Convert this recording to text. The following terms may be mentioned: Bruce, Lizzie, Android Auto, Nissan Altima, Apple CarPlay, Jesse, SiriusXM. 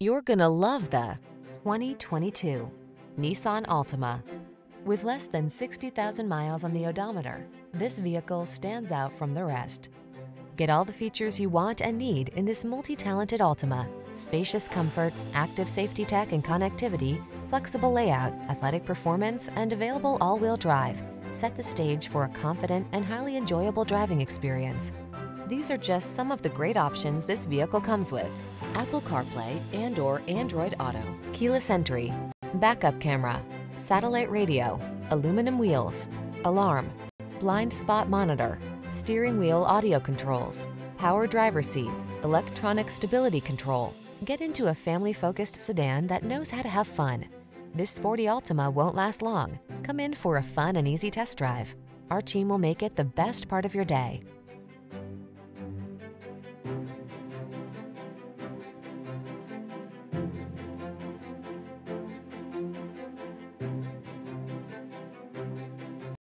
You're gonna love the 2022 Nissan Altima. With less than 60,000 miles on the odometer, this vehicle stands out from the rest. Get all the features you want and need in this multi-talented Altima. Spacious comfort, active safety tech and connectivity, flexible layout, athletic performance, and available all-wheel drive set the stage for a confident and highly enjoyable driving experience. These are just some of the great options this vehicle comes with: Apple CarPlay and/or Android Auto, keyless entry, backup camera, satellite radio, aluminum wheels, alarm, blind spot monitor, steering wheel audio controls, power driver seat, electronic stability control. Get into a family-focused sedan that knows how to have fun. This sporty Altima won't last long. Come in for a fun and easy test drive. Our team will make it the best part of your day.